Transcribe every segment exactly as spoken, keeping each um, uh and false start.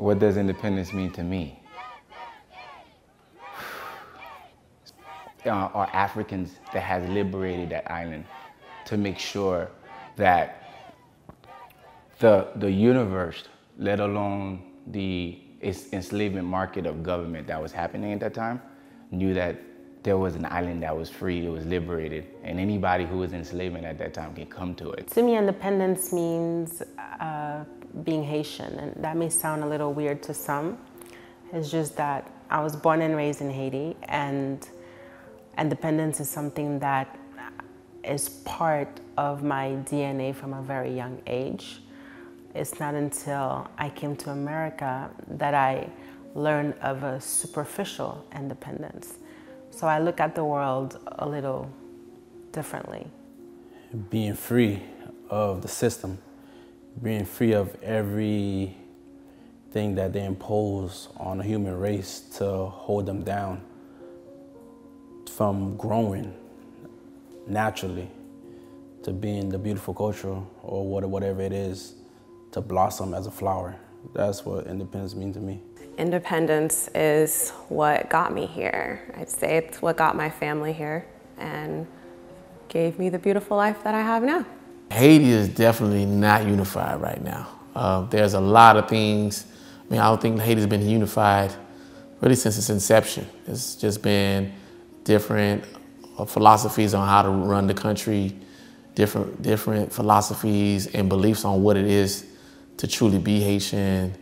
What does independence mean to me? uh, Are Africans that has liberated that island to make sure that the, the universe, let alone the enslavement market of government that was happening at that time, knew that there was an island that was free, it was liberated, and anybody who was in enslavement at that time can come to it. To me, independence means uh, being Haitian, and that may sound a little weird to some. It's just that I was born and raised in Haiti, and independence is something that is part of my D N A from a very young age. It's not until I came to America that I learned of a superficial independence. So I look at the world a little differently. Being free of the system, being free of everything that they impose on a human race to hold them down from growing naturally to being the beautiful culture or whatever it is, to blossom as a flower. That's what independence means to me. Independence is what got me here. I'd say it's what got my family here and gave me the beautiful life that I have now. Haiti is definitely not unified right now. Uh, there's a lot of things. I mean, I don't think Haiti's been unified really since its inception. It's just been different uh, philosophies on how to run the country, different, different philosophies and beliefs on what it is to truly be Haitian,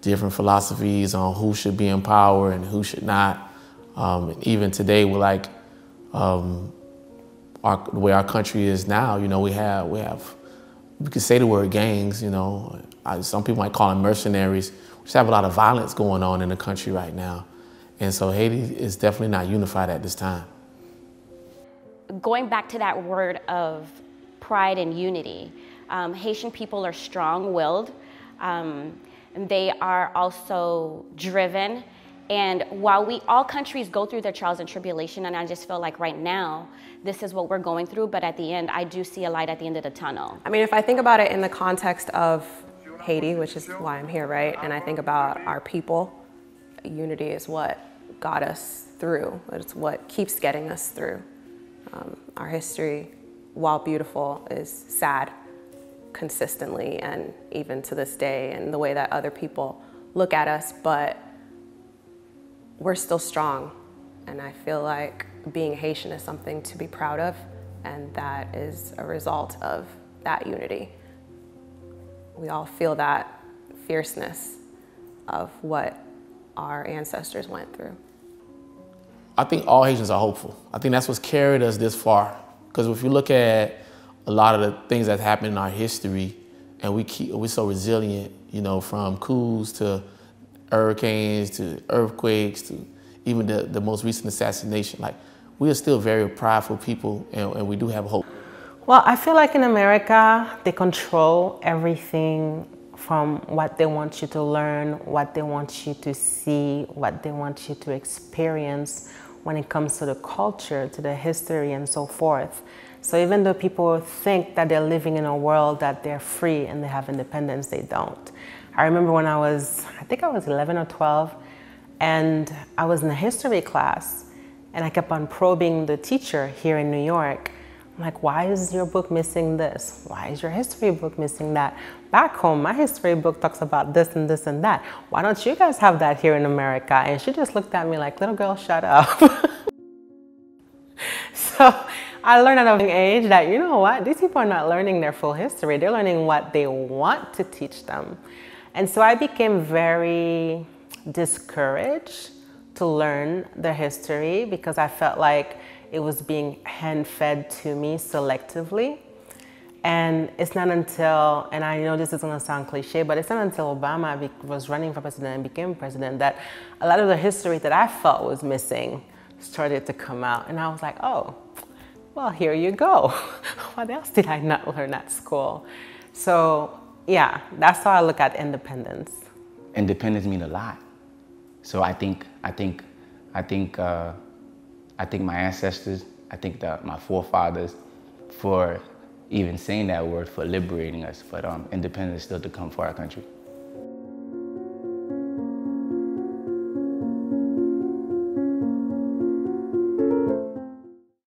different philosophies on who should be in power and who should not. Um, and even today, we're like, um, our, the way our country is now, you know, we have, we have, we could say the word gangs, you know, I, some people might call them mercenaries. We just have a lot of violence going on in the country right now. And so Haiti is definitely not unified at this time. Going back to that word of pride and unity, um, Haitian people are strong-willed. Um, They are also driven. And while we, all countries go through their trials and tribulation, and I just feel like right now, this is what we're going through, but at the end, I do see a light at the end of the tunnel. I mean, if I think about it in the context of Haiti, which is why I'm here, right? And I think about our people, unity is what got us through. It's what keeps getting us through. Um, our history, while beautiful, is sad. Consistently and even to this day, and the way that other people look at us, but we're still strong. And I feel like being Haitian is something to be proud of, and that is a result of that unity. We all feel that fierceness of what our ancestors went through. I think all Haitians are hopeful. I think that's what's carried us this far, because if you look at a lot of the things that's happened in our history, and we keep, we're so resilient, you know, from coups to hurricanes to earthquakes to even the, the most recent assassination. Like, we are still very prideful people, and, and we do have hope. Well, I feel like in America, they control everything from what they want you to learn, what they want you to see, what they want you to experience when it comes to the culture, to the history, and so forth. So even though people think that they're living in a world that they're free and they have independence, they don't. I remember when I was, I think I was eleven or twelve, and I was in a history class, and I kept on probing the teacher here in New York. I'm like, why is your book missing this? Why is your history book missing that? Back home, my history book talks about this and this and that. Why don't you guys have that here in America? And she just looked at me like, little girl, shut up. So I learned at a young age that, you know what, these people are not learning their full history. They're learning what they want to teach them. And so I became very discouraged to learn their history because I felt like it was being hand-fed to me selectively. And it's not until, and I know this is gonna sound cliche, but it's not until Obama was running for president and became president that a lot of the history that I felt was missing started to come out. And I was like, oh. Well, here you go. What else did I not learn at school? So yeah, that's how I look at independence. Independence means a lot. So I think, I think, I think, uh, I think my ancestors, I think the, my forefathers, for even saying that word, for liberating us. But um, independence is still to come for our country.